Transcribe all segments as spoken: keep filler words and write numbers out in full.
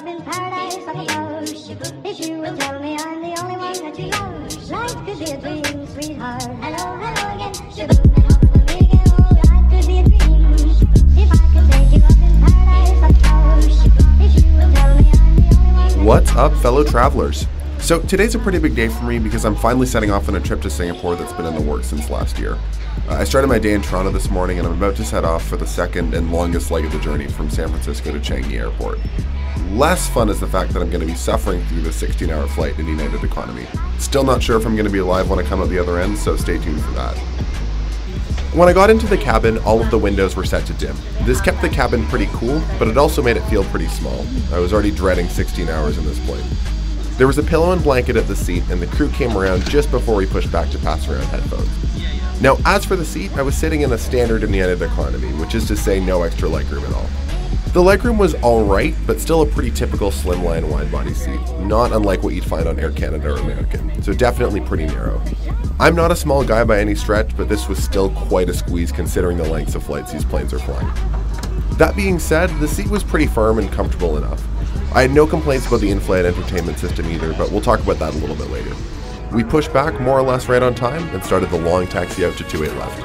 up in paradise on the ocean. If you would tell me I'm the only one that you love, life could be a dream, sweetheart. Hello, hello again, Shabu. What's up, fellow travelers? So today's a pretty big day for me because I'm finally setting off on a trip to Singapore that's been in the works since last year. Uh, I started my day in Toronto this morning and I'm about to set off for the second and longest leg of the journey from San Francisco to Changi Airport. Less fun is the fact that I'm going to be suffering through the sixteen hour flight in United Economy. Still not sure if I'm going to be alive when I come out the other end, so stay tuned for that. When I got into the cabin, all of the windows were set to dim. This kept the cabin pretty cool, but it also made it feel pretty small. I was already dreading sixteen hours in this plane. There was a pillow and blanket at the seat, and the crew came around just before we pushed back to pass around headphones. Now, as for the seat, I was sitting in a standard United Economy, which is to say no extra legroom at all. The legroom was alright, but still a pretty typical slimline wide-body seat, not unlike what you'd find on Air Canada or American, so definitely pretty narrow. I'm not a small guy by any stretch, but this was still quite a squeeze considering the lengths of flights these planes are flying. That being said, the seat was pretty firm and comfortable enough. I had no complaints about the in-flight entertainment system either, but we'll talk about that a little bit later. We pushed back more or less right on time and started the long taxi out to two eight left.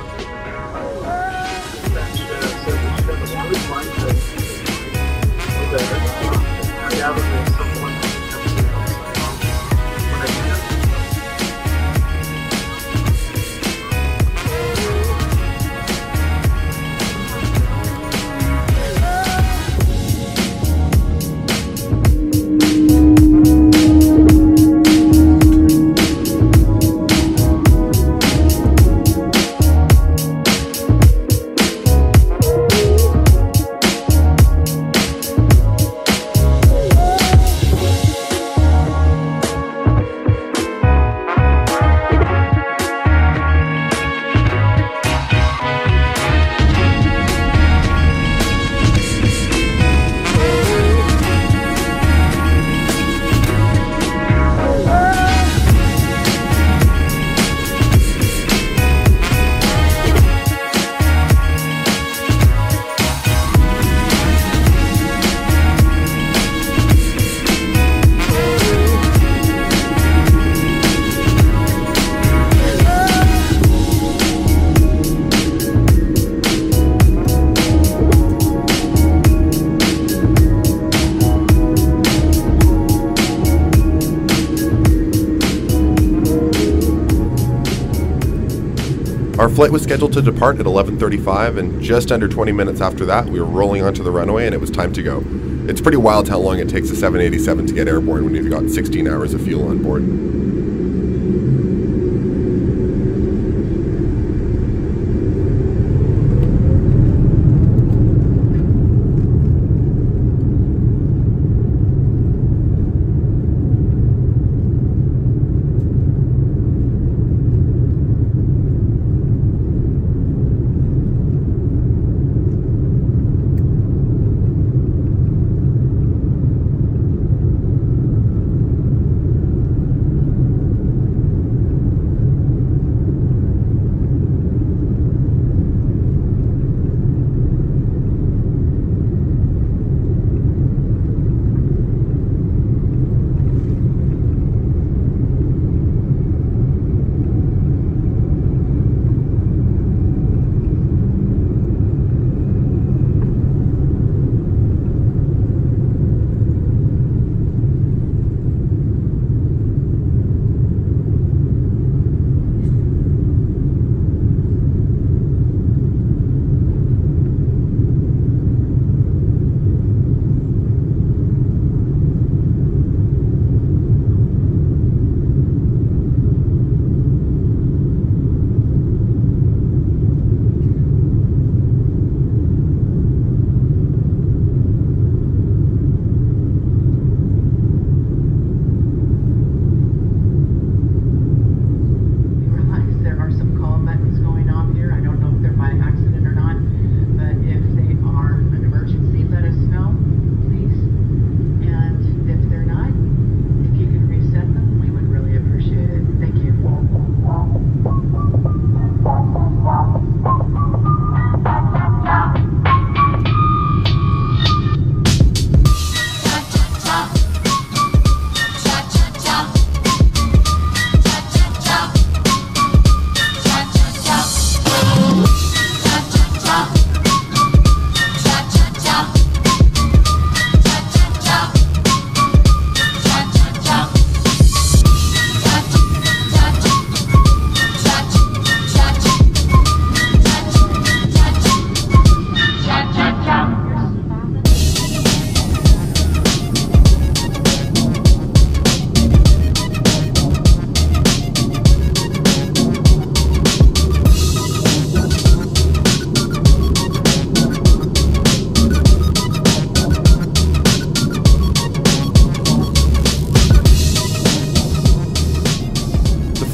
Our flight was scheduled to depart at eleven thirty-five, and just under twenty minutes after that, we were rolling onto the runway and it was time to go. It's pretty wild how long it takes a seven eighty-seven to get airborne when you've got sixteen hours of fuel on board.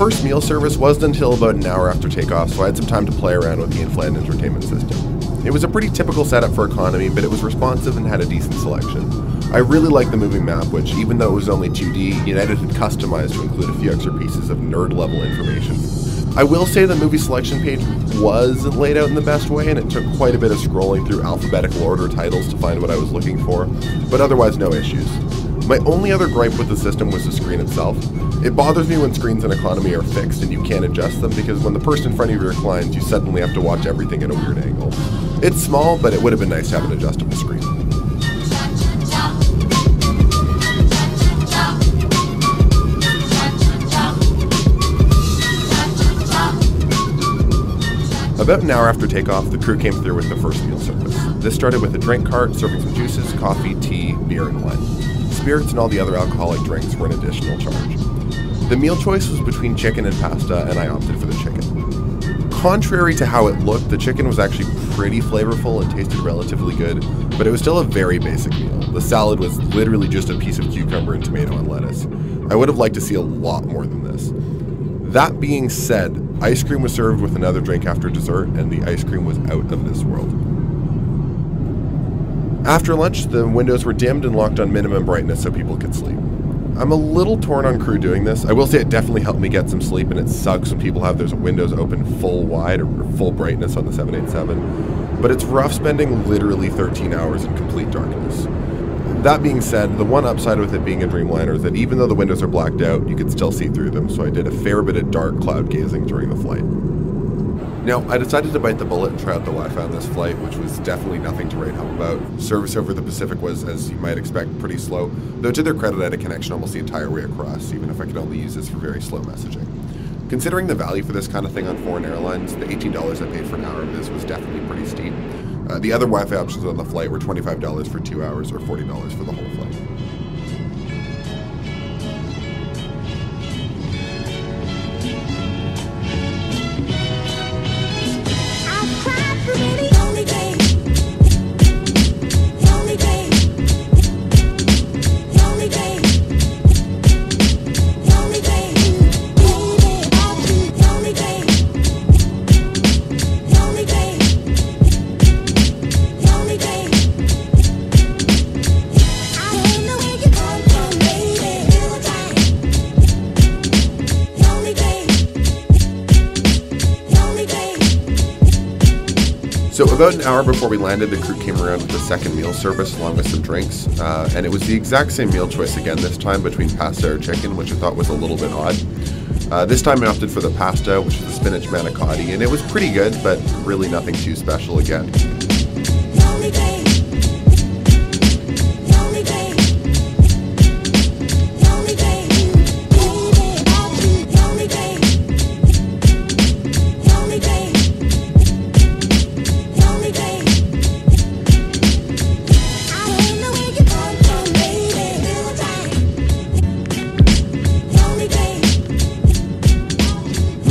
first meal service wasn't until about an hour after takeoff, so I had some time to play around with the in-flight entertainment system. It was a pretty typical setup for economy, but it was responsive and had a decent selection. I really liked the moving map, which, even though it was only two D, United had customized to include a few extra pieces of nerd-level information. I will say the movie selection page wasn't laid out in the best way, and it took quite a bit of scrolling through alphabetical order titles to find what I was looking for, but otherwise no issues. My only other gripe with the system was the screen itself. It bothers me when screens in economy are fixed and you can't adjust them, because when the person in front of you reclines, you suddenly have to watch everything at a weird angle. It's small, but it would have been nice to have an adjustable screen. About an hour after takeoff, the crew came through with the first meal service. This started with a drink cart serving some juices, coffee, tea, beer, and wine. Spirits and all the other alcoholic drinks were an additional charge. The meal choice was between chicken and pasta, and I opted for the chicken. Contrary to how it looked, the chicken was actually pretty flavorful and tasted relatively good, but it was still a very basic meal. The salad was literally just a piece of cucumber and tomato and lettuce. I would have liked to see a lot more than this. That being said, ice cream was served with another drink after dessert, and the ice cream was out of this world. After lunch, the windows were dimmed and locked on minimum brightness so people could sleep. I'm a little torn on crew doing this. I will say it definitely helped me get some sleep, and it sucks when people have those windows open full wide or full brightness on the seven eighty-seven, but it's rough spending literally thirteen hours in complete darkness. That being said, the one upside with it being a Dreamliner is that even though the windows are blacked out, you can still see through them, so I did a fair bit of dark cloud gazing during the flight. Now, I decided to bite the bullet and try out the Wi-Fi on this flight, which was definitely nothing to write home about. Service over the Pacific was, as you might expect, pretty slow, though to their credit I had a connection almost the entire way across, even if I could only use this for very slow messaging. Considering the value for this kind of thing on foreign airlines, the eighteen dollars I paid for an hour of this was definitely pretty steep. Uh, the other Wi-Fi options on the flight were twenty-five dollars for two hours or forty dollars for the whole flight. So about an hour before we landed, the crew came around with the second meal service along with some drinks, uh, and it was the exact same meal choice again this time between pasta or chicken, which I thought was a little bit odd. Uh, this time I opted for the pasta, which is the spinach manicotti, and it was pretty good, but really nothing too special again.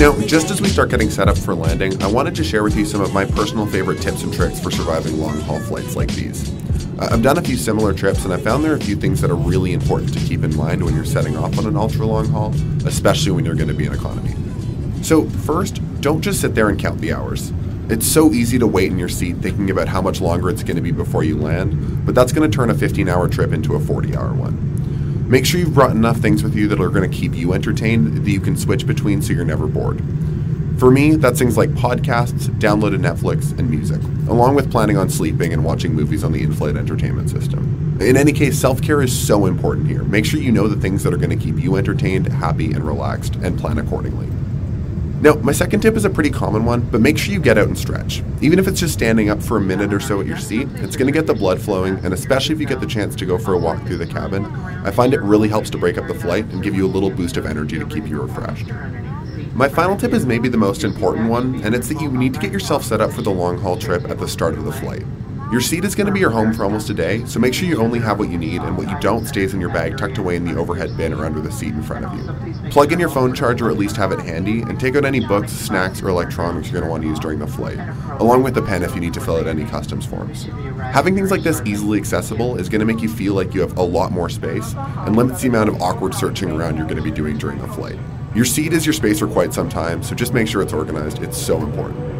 Now, just as we start getting set up for landing, I wanted to share with you some of my personal favorite tips and tricks for surviving long-haul flights like these. I've done a few similar trips, and I found there are a few things that are really important to keep in mind when you're setting off on an ultra-long haul, especially when you're going to be in economy. So first, don't just sit there and count the hours. It's so easy to wait in your seat thinking about how much longer it's going to be before you land, but that's going to turn a fifteen hour trip into a forty hour one. Make sure you've brought enough things with you that are going to keep you entertained, that you can switch between so you're never bored. For me, that's things like podcasts, downloaded Netflix, and music, along with planning on sleeping and watching movies on the in-flight entertainment system. In any case, self-care is so important here. Make sure you know the things that are going to keep you entertained, happy, and relaxed, and plan accordingly. Now, my second tip is a pretty common one, but make sure you get out and stretch. Even if it's just standing up for a minute or so at your seat, it's going to get the blood flowing, and especially if you get the chance to go for a walk through the cabin, I find it really helps to break up the flight and give you a little boost of energy to keep you refreshed. My final tip is maybe the most important one, and it's that you need to get yourself set up for the long haul trip at the start of the flight. Your seat is going to be your home for almost a day, so make sure you only have what you need, and what you don't stays in your bag tucked away in the overhead bin or under the seat in front of you. Plug in your phone charger, or at least have it handy, and take out any books, snacks, or electronics you're going to want to use during the flight, along with a pen if you need to fill out any customs forms. Having things like this easily accessible is going to make you feel like you have a lot more space, and limits the amount of awkward searching around you're going to be doing during the flight. Your seat is your space for quite some time, so just make sure it's organized. It's so important.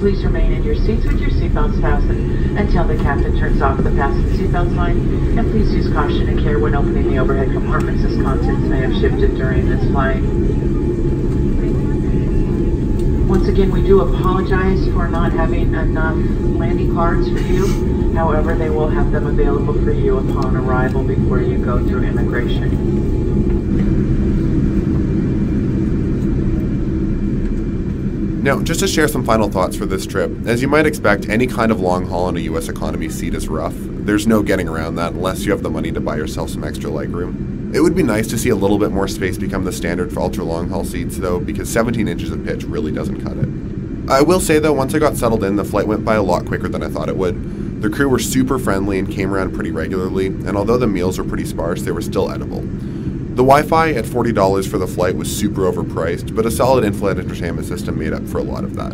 Please remain in your seats with your seatbelts fastened until the captain turns off the fasten seatbelt sign, and please use caution and care when opening the overhead compartments as contents may have shifted during this flight. Once again, we do apologize for not having enough landing cards for you. However, they will have them available for you upon arrival before you go through immigration. Now, just to share some final thoughts for this trip, as you might expect, any kind of long haul in a U S economy seat is rough. There's no getting around that unless you have the money to buy yourself some extra legroom. It would be nice to see a little bit more space become the standard for ultra long haul seats though, because seventeen inches of pitch really doesn't cut it. I will say though, once I got settled in, the flight went by a lot quicker than I thought it would. The crew were super friendly and came around pretty regularly, and although the meals were pretty sparse, they were still edible. The Wi-Fi at forty dollars for the flight was super overpriced, but a solid in-flight entertainment system made up for a lot of that.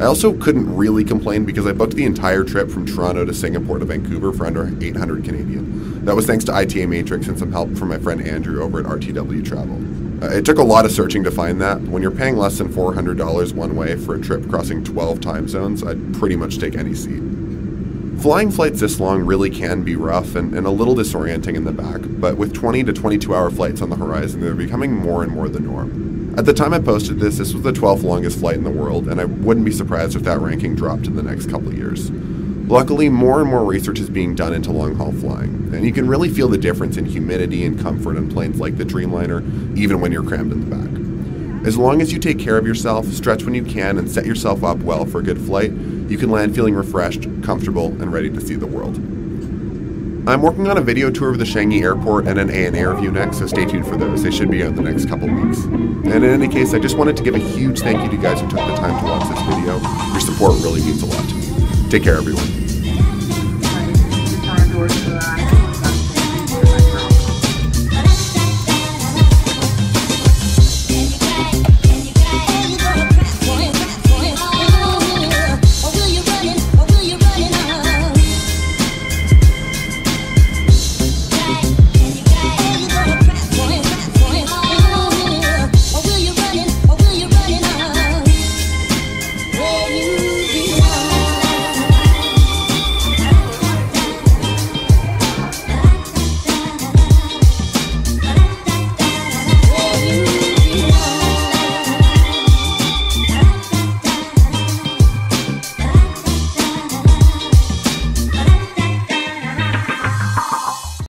I also couldn't really complain because I booked the entire trip from Toronto to Singapore to Vancouver for under eight hundred Canadian. That was thanks to I T A Matrix and some help from my friend Andrew over at R T W Travel. Uh, it took a lot of searching to find that. When you're paying less than four hundred dollars one way for a trip crossing twelve time zones, I'd pretty much take any seat. Flying flights this long really can be rough and, and a little disorienting in the back, but with twenty to twenty-two hour flights on the horizon, they're becoming more and more the norm. At the time I posted this, this was the twelfth longest flight in the world, and I wouldn't be surprised if that ranking dropped in the next couple of years. Luckily, more and more research is being done into long-haul flying, and you can really feel the difference in humidity and comfort on planes like the Dreamliner, even when you're crammed in the back. As long as you take care of yourself, stretch when you can, and set yourself up well for a good flight, you can land feeling refreshed, comfortable, and ready to see the world. I'm working on a video tour of the Changi Airport and an A and A review next, so stay tuned for those. They should be out in the next couple weeks. And in any case, I just wanted to give a huge thank you to you guys who took the time to watch this video. Your support really means a lot to me. Take care, everyone.